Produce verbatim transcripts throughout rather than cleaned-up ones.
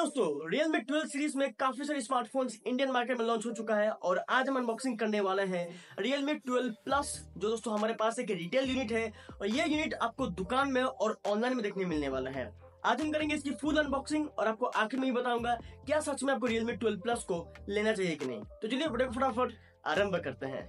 दोस्तों, Realme twelve series में काफी सारे स्मार्टफोन्स इंडियन मार्केट में लॉन्च हो चुका है और आज हम अनबॉक्सिंग करने वाले हैं Realme ट्वेल्व Plus, जो दोस्तों हमारे पास एक रिटेल यूनिट है और ये यूनिट आपको दुकान में और ऑनलाइन में देखने मिलने वाला है। आज हम करेंगे इसकी फुल अनबॉक्सिंग और आपको आखिर में ही बताऊंगा क्या सच में आपको Realme ट्वेल्व Plus को लेना चाहिए कि नहीं। तो चलिए फटाफट आरंभ करते हैं।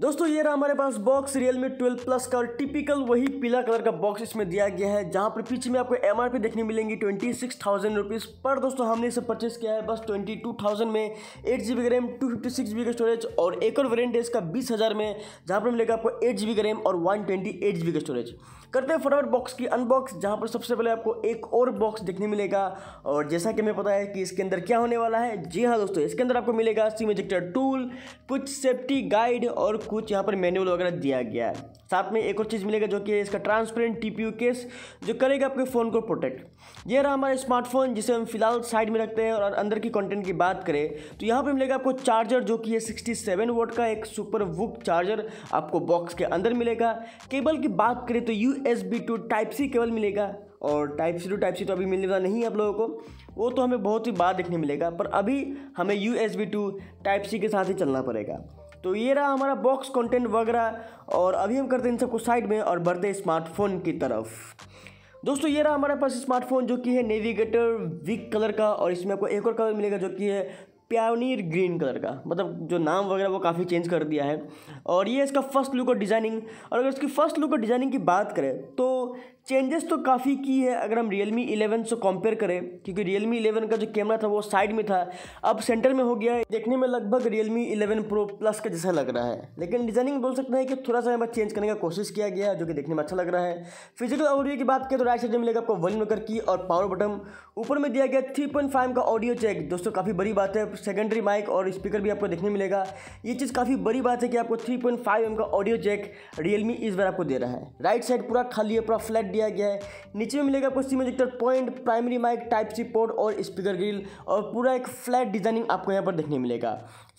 दोस्तों ये रहा हमारे पास बॉक्स Realme ट्वेल्व Plus का और टिपिकल वही पीला कलर का बॉक्स इसमें दिया गया है, जहां पर पीछे में आपको एमआरपी देखने मिलेंगी छब्बीस हज़ार रुपीस पर। दोस्तों हमने इसे परचेस किया है बस बाईस हज़ार में, एट जी बी का RAM, two fifty six G B का स्टोरेज और एक और वेरियंट है इसका बीस हज़ार में, जहाँ पर मिलेगा आपको एट जी बी का रैम और one twenty eight G B का स्टोरेज। करते हैं फटाफट बॉक्स की अनबॉक्स, जहाँ पर सबसे पहले आपको एक और बॉक्स देखने मिलेगा और जैसा कि हमें पता है कि इसके अंदर क्या होने वाला है। जी हाँ दोस्तों, इसके अंदर आपको मिलेगा सिम इजेक्टर टूल, कुछ सेफ्टी गाइड और कुछ यहाँ पर मैनुअल वगैरह दिया गया है। साथ में एक और चीज़ मिलेगा जो कि है इसका ट्रांसपेरेंट टीपीयू केस, जो करेगा आपके फ़ोन को प्रोटेक्ट। ये रहा हमारा स्मार्टफोन जिसे हम फिलहाल साइड में रखते हैं और अंदर की कंटेंट की बात करें तो यहाँ पे मिलेगा आपको चार्जर जो कि है सड़सठ वाट का एक सुपर वुक चार्जर आपको बॉक्स के अंदर मिलेगा। केबल की बात करें तो U S B to type C cable मिलेगा और type C to type C तो अभी मिलने वाला नहीं है आप लोगों को, वो तो हमें बहुत ही बाद देखने मिलेगा, पर अभी हमें U S B to type C के साथ ही चलना पड़ेगा। तो ये रहा हमारा बॉक्स कंटेंट वगैरह और अभी हम करते हैं इन सबको साइड में और बढ़ते हैं स्मार्टफोन की तरफ। दोस्तों ये रहा हमारे पास स्मार्टफोन जो कि है नेविगेटर वीक कलर का और इसमें आपको एक और कलर मिलेगा जो कि है प्यानीर ग्रीन कलर का, मतलब जो नाम वगैरह वो काफ़ी चेंज कर दिया है। और ये इसका फर्स्ट लुक और डिज़ाइनिंग, और अगर इसकी फ़र्स्ट लुक और डिज़ाइनिंग की बात करें तो चेंजेस तो काफ़ी की है अगर हम Realme इलेवन से कंपेयर करें, क्योंकि Realme इलेवन का जो कैमरा था वो साइड में था, अब सेंटर में हो गया है। देखने में लगभग Realme इलेवन Pro Plus का जैसा लग रहा है, लेकिन डिज़ाइनिंग बोल सकते हैं कि थोड़ा सा यहाँ पर चेंज करने का कोशिश किया गया है, जो कि देखने में अच्छा लग रहा है। फिजिकल ऑडियो की बात करें तो राइट साइड में मिलेगा आपको वॉल्यूम मेकर की और पावर बटन, ऊपर में दिया गया थ्री पॉइंट फाइव का ऑडियो चेक। दोस्तों काफ़ी बड़ी बात है, सेकेंडरी माइक और स्पीकर भी आपको देखने मिलेगा। ये चीज़ काफ़ी बड़ी बात है कि आपको थ्री पॉइंट फाइव एम का ऑडियो चेक Realme इस बार आपको दे रहा है। राइट साइड पूरा खाली है, पूरा फ्लैट दिया गया है। नीचे में मिलेगा आपको SIM ejector point, primary mic, type C port और स्पीकर ग्रिल, और पूरा एक फ्लैट डिजाइनिंग आपको यहाँ पर देखने मिलेगा।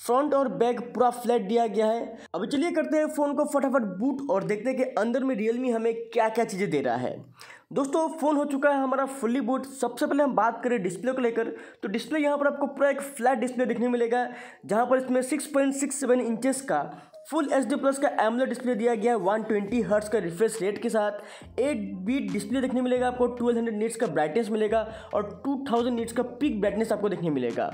फ्रंट और बैक पूरा फ्लैट दिया गया है। अब चलिए करते हैं फ़ोन को फटाफट बूट और देखते हैं कि अंदर में Realme हमें क्या क्या चीज़ें दे रहा है। दोस्तों फ़ोन हो चुका है हमारा फुल्ली बूट। सबसे पहले हम बात करें डिस्प्ले को लेकर तो डिस्प्ले यहाँ पर आपको पूरा एक फ्लैट डिस्प्ले देखने मिलेगा, जहाँ पर इसमें six point six seven inches का फुल एच डी प्लस का एमोलेड डिस्प्ले दिया गया है वन ट्वेंटी हर्ट्स का रिफ्रेश रेट के साथ। एट बीट डिस्प्ले देखने मिलेगा आपको, ट्वेल्व हंड्रेड निट्स का ब्राइटनेस मिलेगा और टू थाउज़ेंड निट्स का पीक ब्राइटनेस आपको देखने मिलेगा।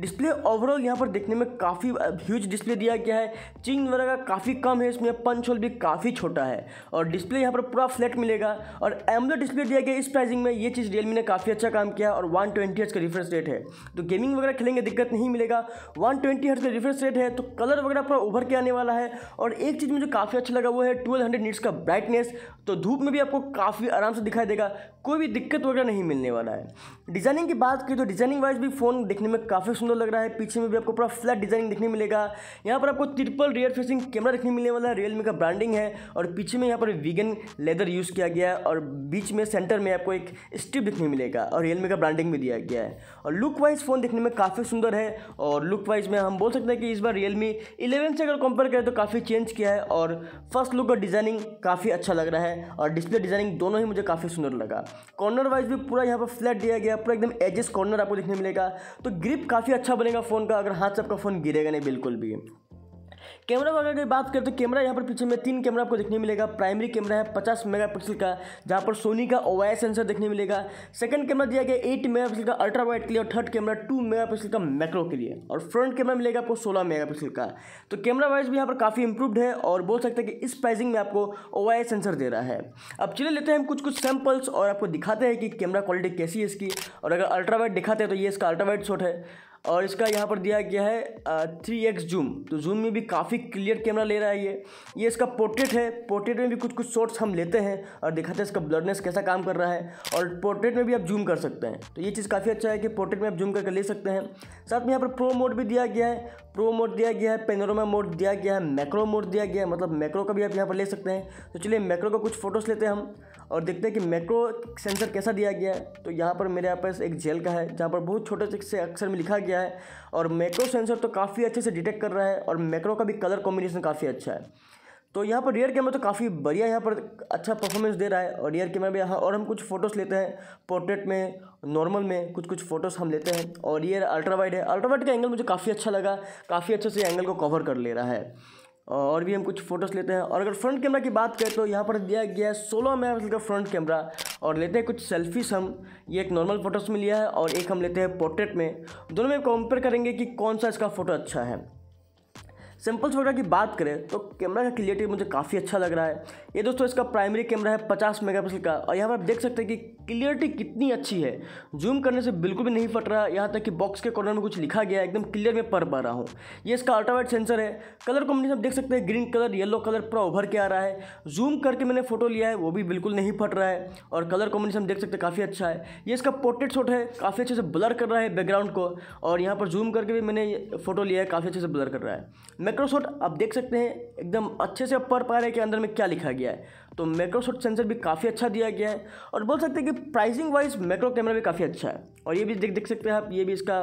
डिस्प्ले ओवरऑल यहाँ पर देखने में काफ़ी ह्यूज डिस्प्ले दिया गया है, चिंग वगैरह काफ़ी कम है, इसमें पंच होल भी काफ़ी छोटा है और डिस्प्ले यहाँ पर पूरा फ्लैट मिलेगा और एमोलेड डिस्प्ले दिया गया। इस प्राइसिंग में ये चीज़ Realme ने काफ़ी अच्छा काम किया और वन ट्वेंटी हर्ट्स का रिफ्रेश रेट है तो गेमिंग वगैरह खेलेंगे दिक्कत नहीं मिलेगा। वन ट्वेंटी हर्ट्स का रिफ्रेश रेट है तो कलर वगैरह पूरा उभर के आने है। और एक चीज मुझे काफी अच्छा लगा वो है ट्वेल्व हंड्रेड निट्स का ब्राइटनेस, तो धूप में भी आपको काफी आराम से दिखाई देगा, कोई भी दिक्कत वगैरह नहीं मिलने वाला है। डिजाइनिंग की बात की तो डिजाइनिंग वाइज भी फोन देखने में काफी सुंदर लग रहा है। पीछे में भी आपको पूरा फ्लैट डिजाइनिंग देखने मिलेगा। यहाँ पर आपको ट्रिपल रियर फेसिंग कैमरा देखने मिलने वाला है, Realme का ब्रांडिंग है और पीछे में यहाँ पर वीगन लेदर यूज किया गया है और बीच में सेंटर में आपको एक स्ट्रिप देखने मिलेगा और Realme का ब्रांडिंग भी दिया गया है। और लुक वाइज फोन देखने में काफी सुंदर है और लुक वाइज में हम बोल सकते हैं कि इस बार Realme इलेवन से अगर कंपेयर तो काफ़ी चेंज किया है और फर्स्ट लुक और डिज़ाइनिंग काफ़ी अच्छा लग रहा है और डिस्प्ले डिज़ाइनिंग दोनों ही मुझे काफ़ी सुंदर लगा। कॉर्नर वाइज भी पूरा यहाँ पर फ्लैट दिया गया, पूरा एकदम एजेस कॉर्नर आपको देखने मिलेगा, तो ग्रिप काफ़ी अच्छा बनेगा फ़ोन का, अगर हाथ से आपका फ़ोन गिरेगा नहीं बिल्कुल भी। कैमरा वगैरह की बात करें तो कैमरा यहाँ पर पीछे में तीन कैमरा आपको देखने मिलेगा। प्राइमरी कैमरा है पचास मेगापिक्सल का, जहाँ पर सोनी का ओआईएस सेंसर देखने मिलेगा। सेकंड कैमरा दिया गया एट मेगापिक्सल का अल्ट्रा वाइड के लिए और थर्ड कैमरा टू मेगापिक्सल का मैक्रो के लिए और फ्रंट कैमरा मिलेगा आपको सोलह मेगापिक्सल का। तो कैमरा वाइज भी यहाँ पर काफ़ी इंप्रूव्ड है और बोल सकते हैं कि इस प्राइसिंग में आपको ओआईएस सेंसर दे रहा है। अब चले लेते हैं हम कुछ कुछ सैम्पल्स और आपको दिखाते हैं कि कैमरा क्वालिटी कैसी है इसकी। और अगर अल्ट्रा वाइड दिखाते हैं तो ये इसका अल्ट्रा वाइड शॉट है और इसका यहाँ पर दिया गया है थ्री एक्स जूम, तो जूम में भी काफ़ी क्लियर कैमरा ले रहा है ये। ये इसका पोर्ट्रेट है, पोर्ट्रेट में भी कुछ कुछ शॉट्स हम लेते हैं और दिखाते हैं इसका ब्लरनेस कैसा काम कर रहा है और पोर्ट्रेट में भी आप जूम कर सकते हैं, तो ये चीज़ काफ़ी अच्छा है कि पोर्ट्रेट में आप जूम करके ले सकते हैं। साथ में यहाँ पर प्रो मोड भी दिया गया है, प्रो मोड दिया गया है, पेनोरमा मोड दिया गया है, मैक्रो मोड दिया गया है, मतलब मैक्रो का भी आप यहाँ पर ले सकते हैं। तो चलिए मैक्रो का कुछ फ़ोटोज़ लेते हैं हम और देखते हैं कि मैक्रो सेंसर कैसा दिया गया है। तो यहाँ पर मेरे पास एक जेल का है जहाँ पर बहुत छोटे से अक्षर में लिखा गया है और मैक्रो सेंसर तो काफ़ी अच्छे से डिटेक्ट कर रहा है और मैक्रो का भी कलर कॉम्बिनेशन काफ़ी अच्छा है। तो यहाँ पर रियर कैमरा तो काफ़ी बढ़िया यहाँ पर अच्छा परफॉर्मेंस दे रहा है। और रियर कैमरा भी यहाँ और हम कुछ फ़ोटोज़ लेते हैं पोर्ट्रेट में, नॉर्मल में कुछ कुछ फ़ोटोज़ हम लेते हैं। और ये अल्ट्रा वाइड है, अल्ट्रा वाइड का एंगल मुझे काफ़ी अच्छा लगा, काफ़ी अच्छे से एंगल को कवर कर ले रहा है। और भी हम कुछ फ़ोटोज़ लेते हैं। और अगर फ्रंट कैमरा की बात करें तो यहाँ पर दिया गया है सोलह मेगापिक्सल का फ्रंट कैमरा। और लेते हैं कुछ सेल्फीज हम, ये एक नॉर्मल फ़ोटोज़ में लिया है और एक हम लेते हैं पोर्ट्रेट में। दोनों में कंपेयर करेंगे कि कौन सा इसका फ़ोटो अच्छा है। सैम्पल्स वगैरह की बात करें तो कैमरा का क्लियरिटी मुझे काफ़ी अच्छा लग रहा है। ये दोस्तों इसका प्राइमरी कैमरा है पचास मेगापिक्सल का। और यहाँ पर आप देख सकते हैं कि क्लियरिटी कितनी अच्छी है, जूम करने से बिल्कुल भी नहीं फट रहा। यहाँ तक कि बॉक्स के कॉर्नर में कुछ लिखा गया है, एकदम क्लियर में पढ़ पा रहा हूँ। ये इसका अल्ट्रावाइड सेंसर है। कलर कॉम्बिनेशन आप देख सकते हैं, ग्रीन कलर येलो कलर पूरा उभर के आ रहा है। जूम करके मैंने फोटो लिया है, वो भी बिल्कुल नहीं फट रहा है। और कलर कॉम्बिनेशन देख सकते हैं काफ़ी अच्छा है। ये इसका पोर्ट्रेट शॉट है, काफ़ी अच्छे से ब्लर कर रहा है बैकग्राउंड को। और यहाँ पर जूम करके भी मैंने फोटो लिया है, काफ़ी अच्छे से ब्लर कर रहा है। मैक्रो शॉट आप देख सकते हैं, एकदम अच्छे से पढ़ पा रहे हैं कि अंदर में क्या लिखा गया है। तो मैक्रो शॉट सेंसर भी काफ़ी अच्छा दिया गया है। और बोल सकते हैं कि प्राइसिंग वाइज मैक्रो कैमरा भी काफ़ी अच्छा है। और ये भी देख देख सकते हैं आप, ये भी इसका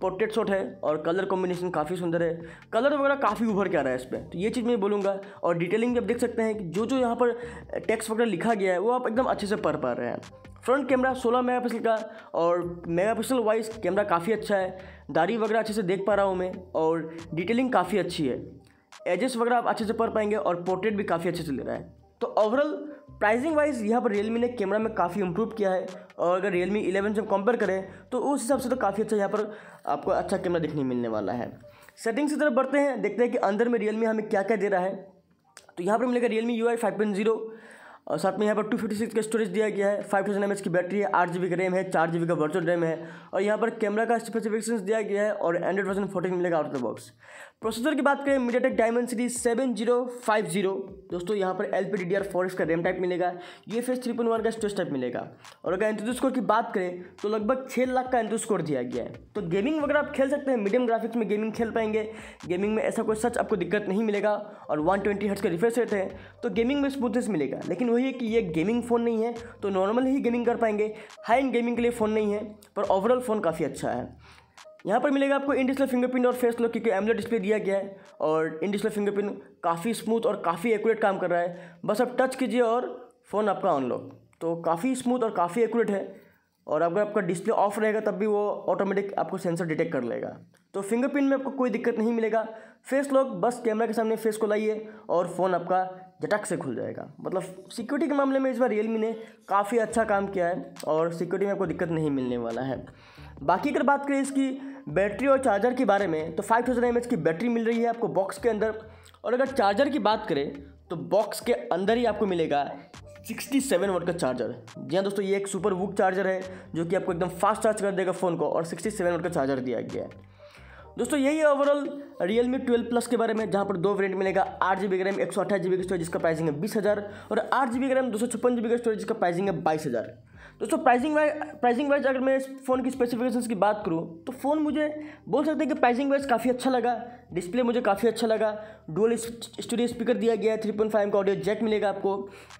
पोर्ट्रेट शॉट है। और कलर कॉम्बिनेशन काफ़ी सुंदर है, कलर वगैरह काफ़ी उभर के आ रहा है इस पर, तो ये चीज़ मैं बोलूँगा। और डिटेलिंग भी आप देख सकते हैं कि जो जो यहाँ पर टेक्स्ट वगैरह लिखा गया है वो आप एकदम अच्छे से पढ़ पा रहे हैं। फ्रंट कैमरा सोलह मेगापिक्सल का और मेगापिक्सल वाइज कैमरा काफ़ी अच्छा है। दाढ़ी वगैरह अच्छे से देख पा रहा हूँ मैं, और डिटेलिंग काफ़ी अच्छी है। एजेस वगैरह आप अच्छे से पढ़ पाएंगे, और पोर्ट्रेट भी काफ़ी अच्छे से ले रहा है। तो ओवरऑल प्राइसिंग वाइज यहाँ पर रियलमी ने कैमरा में काफ़ी इम्प्रूव किया है। और अगर रियलमी इलेवन से कंपेयर करें तो उस हिसाब से तो काफ़ी अच्छा यहाँ पर आपको अच्छा कैमरा देखने मिलने वाला है। सेटिंग्स की तरफ बढ़ते हैं, देखते हैं कि अंदर में रियलमी हमें क्या क्या दे रहा है। तो यहाँ पर मिलेगा Realme U I five point zero, और साथ में यहाँ पर टू फिफ्टी सिक्स का स्टोरेज दिया गया है। फाइव थाउजेंड एम एच की बैटरी है, आठ जी बी का रैम है, चार जी बी का वर्चुअल रैम है। और यहाँ पर कैमरा का स्पेसिफिकेशन दिया गया है, और एंड्रॉइड वर्जन फोर्टीन मिलेगा out of the box. Processor की बात करें, MediaTek Dimensity seven zero five zero. दोस्तों यहाँ पर L P D D R four X का रैम टाइप मिलेगा, U F S three point one का स्टोरेज टाइप मिलेगा। और अगर एंट्रो स्कोर की बात करें तो लगभग छः लाख का एंट्रो स्कोर दिया गया है। तो गेमिंग वगैरह आप खेल सकते हैं, मीडियम ग्राफिक्स में गेमिंग खेल पाएंगे। गेमिंग में ऐसा कोई सच आपको दिक्कत नहीं मिलेगा। और वन ट्वेंटी हर्ट्ज का रिफ्रेश रेट है, तो गेमिंग में स्मूथनेस मिलेगा। लेकिन वही है कि ये गेमिंग फ़ोन नहीं है, तो नॉर्मल ही गेमिंग कर पाएंगे। हाई एंड गेमिंग के लिए फ़ोन नहीं है, पर ओवरऑल फ़ोन काफ़ी अच्छा है। यहाँ पर मिलेगा आपको इन डिस्प्ले फिंगरप्रिंट और फेस लॉक, क्योंकि एमोलेड डिस्प्ले दिया गया है। और इन डिस्प्ले फिंगरप्रिंट काफ़ी स्मूथ और काफ़ी एक्यूरेट काम कर रहा है। बस आप टच कीजिए और फ़ोन आपका अनलॉक, तो काफ़ी स्मूथ और काफ़ी एक्यूरेट है। और अगर आपका डिस्प्ले ऑफ रहेगा तब भी वो ऑटोमेटिक आपको सेंसर डिटेक्ट कर लेगा। तो फिंगरप्रिंट में आपको कोई दिक्कत नहीं मिलेगा। फेस लॉक, बस कैमरा के सामने फेस को लाइए और फ़ोन आपका झटक से खुल जाएगा। मतलब सिक्योरिटी के मामले में इस बार रियलमी ने काफ़ी अच्छा काम किया है, और सिक्योरिटी में आपको दिक्कत नहीं मिलने वाला है। बाकी अगर बात करें इसकी बैटरी और चार्जर के बारे में, तो फाइव थाउजेंड एम एच की बैटरी मिल रही है आपको बॉक्स के अंदर। और अगर चार्जर की बात करें तो बॉक्स के अंदर ही आपको मिलेगा सिक्सटी सेवन वाट का चार्जर। जी हाँ दोस्तों, ये एक सुपर वूक चार्जर है जो कि आपको एकदम फास्ट चार्ज कर देगा फ़ोन को, और सिक्सटी सेवन वाट का चार्जर दिया गया है। दोस्तों यही है ओवरऑल Realme ट्वेल्व प्लस के बारे में, जहाँ पर दो वेरिएंट मिलेगा। आठ जी बी का रैम, एक सौ अट्ठाईस जी बी का स्टोरेज, जिसका प्राइसिंग है बीस हज़ार। और आठ जी बी का रैम, दो सौ छप्पन जी बी का स्टोरेज, जिसका प्राइसिंग है बाईस हज़ार। दोस्तों प्राइसिंग वाइज प्राइसिंग वाइज अगर मैं इस फ़ोन की स्पेसिफिकेशंस की बात करूँ तो फ़ोन मुझे बोल सकते हैं कि प्राइसिंग वाइज काफ़ी अच्छा लगा। डिस्प्ले मुझे काफ़ी अच्छा लगा, डुअल स्टूडियो स्पीकर दिया गया है, थ्री पॉइंट फाइव का ऑडियो जैक मिलेगा आपको,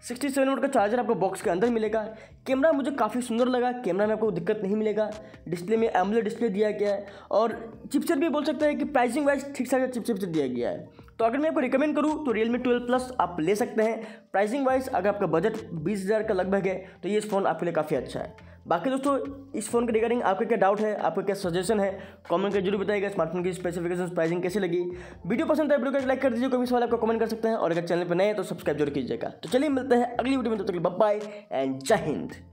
सिक्सटी सेवन वाट का चार्जर आपको बॉक्स के अंदर मिलेगा। कैमरा मुझे काफ़ी सुंदर लगा, कैमरा में आपको दिक्कत नहीं मिलेगा। डिस्प्ले में एमोलेड डिस्प्ले दिया गया है, और चिपसेट भी बोल सकते हैं कि प्राइसिंग वाइज ठीक सा चिपसेट दिया गया है। तो अगर मैं आपको रिकमेंड करूँ तो Realme ट्वेल्व प्लस आप ले सकते हैं। प्राइसिंग वाइज अगर आपका बजट बीस हज़ार का लगभग है तो ये फ़ोन आपके लिए काफ़ी अच्छा है। बाकी दोस्तों इस फ़ोन के रिगार्डिंग आपका क्या डाउट है, आपका क्या सजेशन है, कमेंट करके जरूर बताइएगा। स्मार्टफोन की स्पेसिफिकेशन प्राइसिंग कैसी लगी। वीडियो पसंद आए वीडियो को लाइक कर दीजिए, कोई भी सवाल आपको कमेंट कर सकते हैं। और अगर चैनल पर नए हैं तो सब्सक्राइब जरूर कीजिएगा। तो चलिए मिलते हैं अगली वीडियो में, तब तक बाय बाय एंड जय हिंद।